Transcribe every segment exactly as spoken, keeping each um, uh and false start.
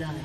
blood.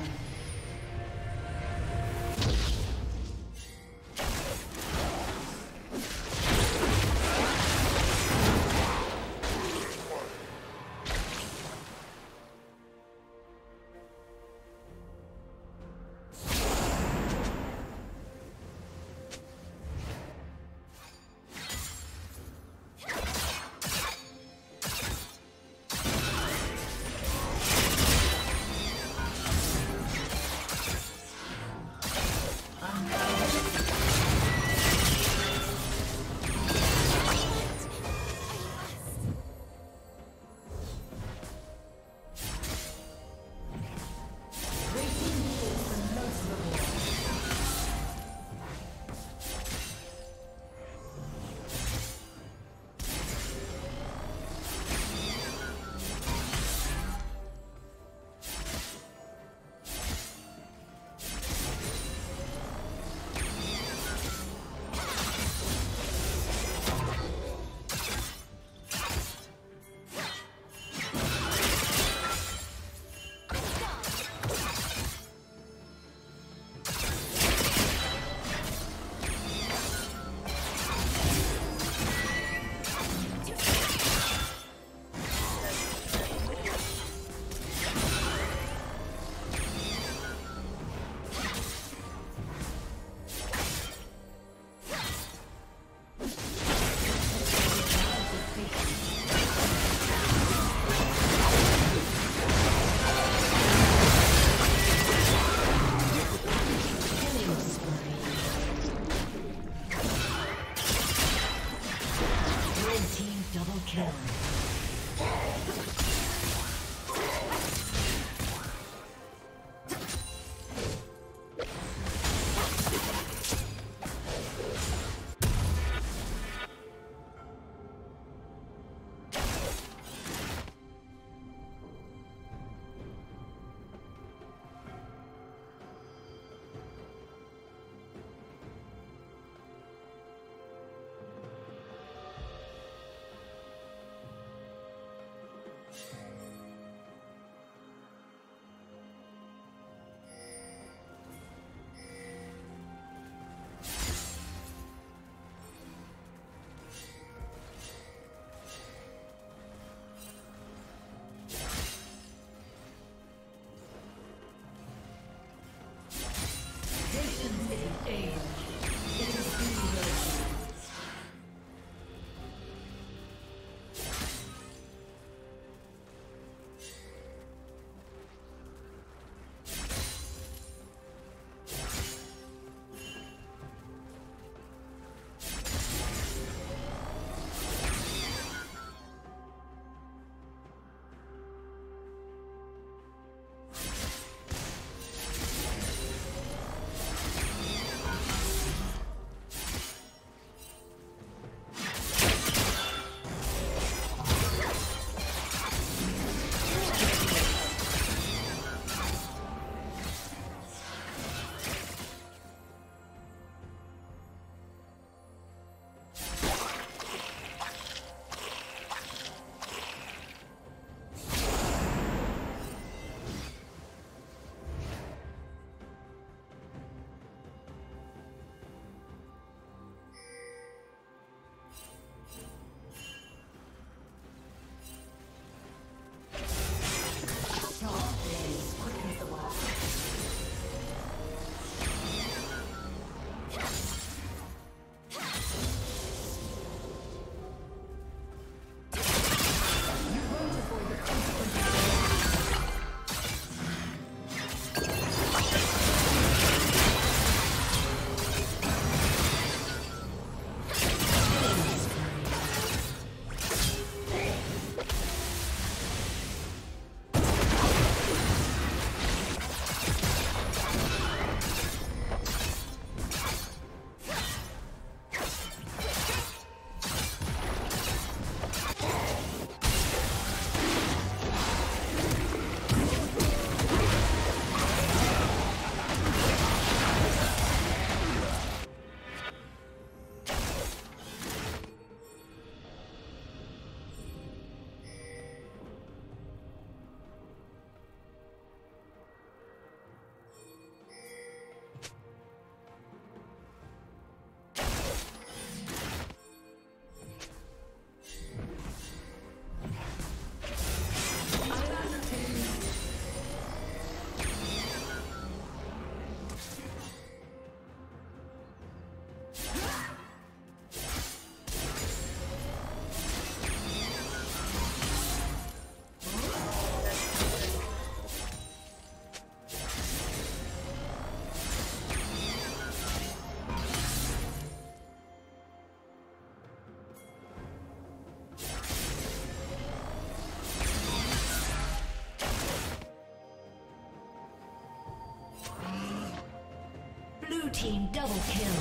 Team double kill.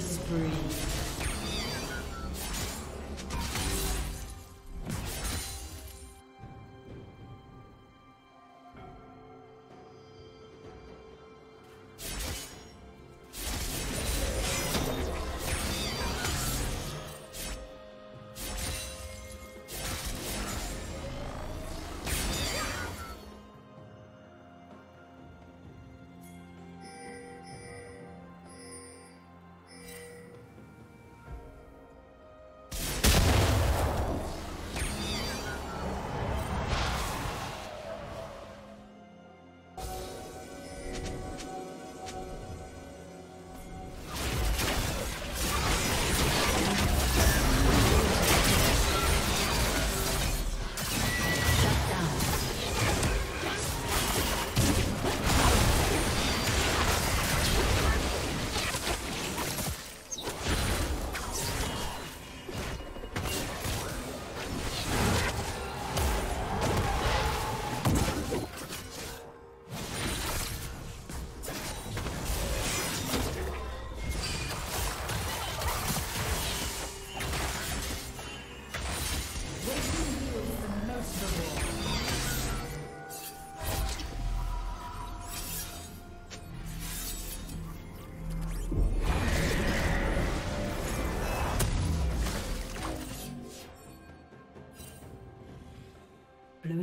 Spree. Blue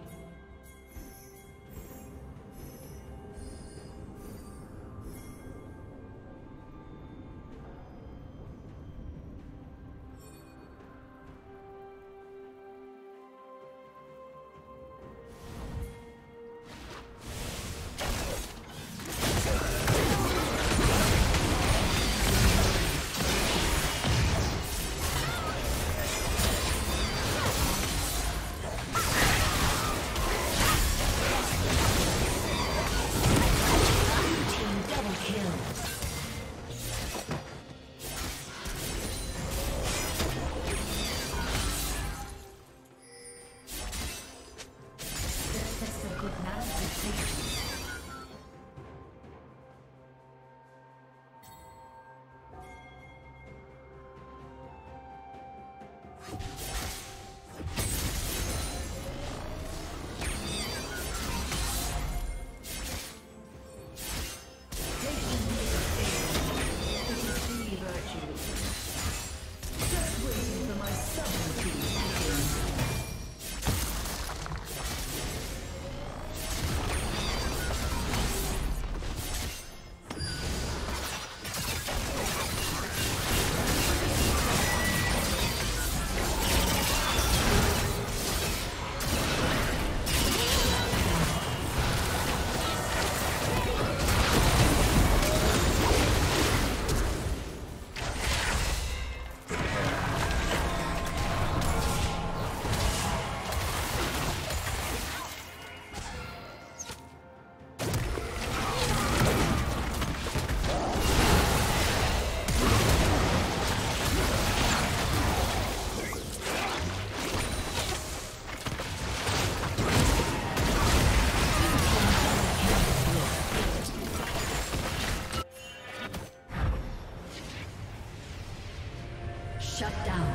Shut down.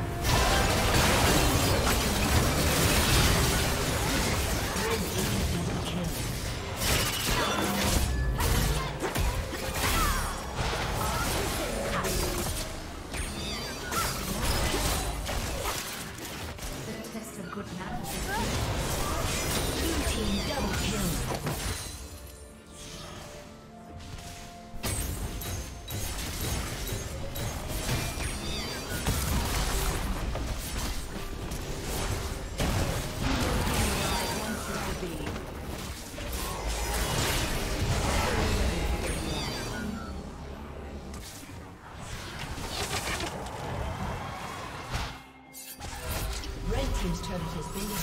Red team double kill.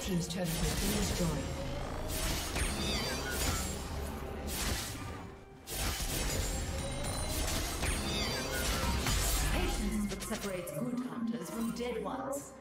Team's turret has been destroyed. Patience that separates good hunters from dead ones.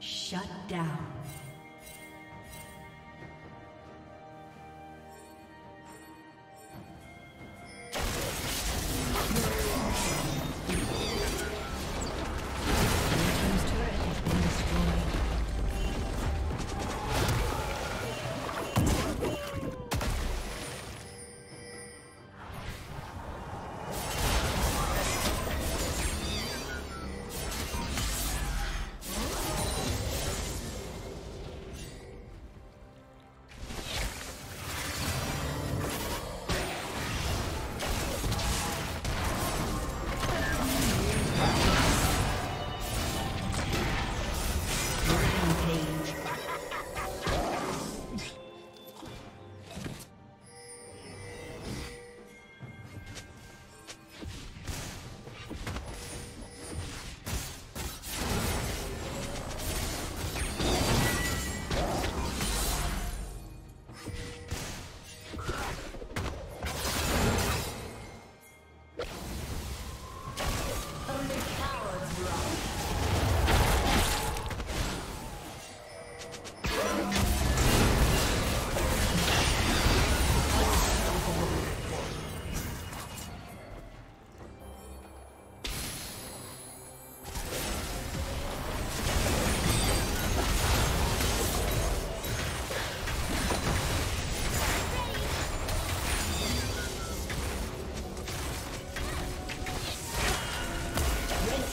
Shut down.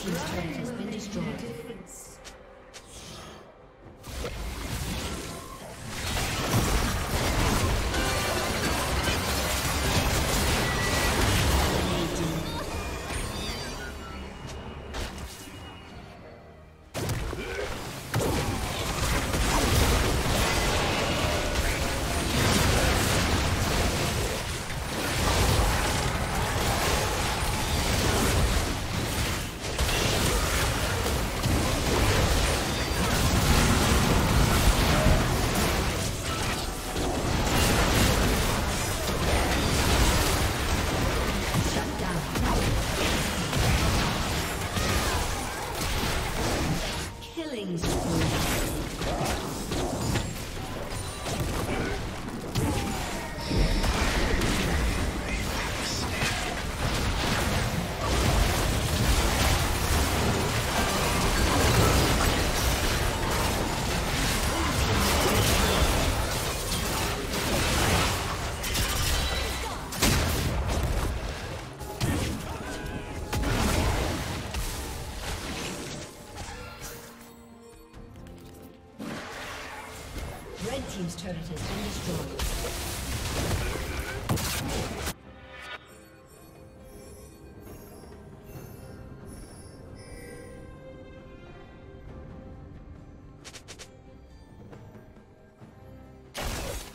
team's turret has been destroyed. Team's turret has been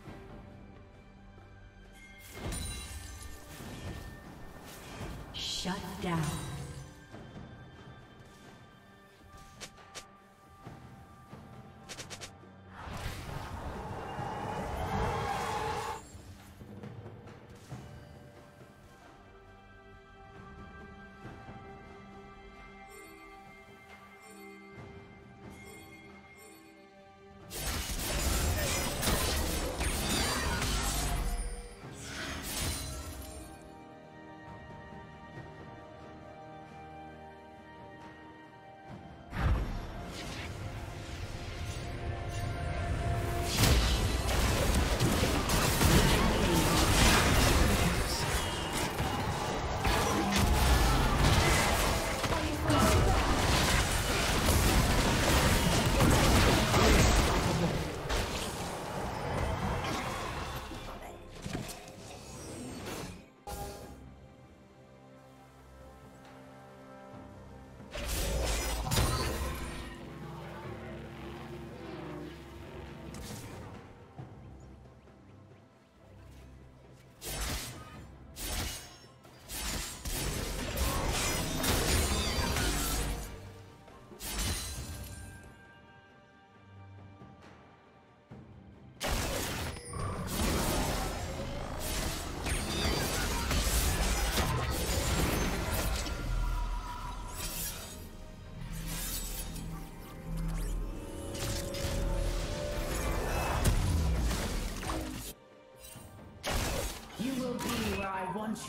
destroyed. Shut down.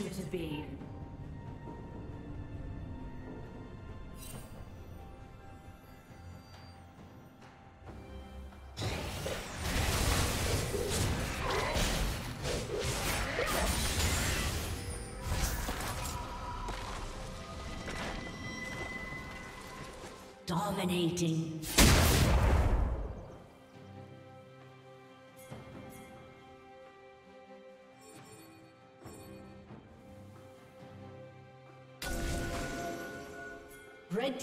You to be. Dominating. Red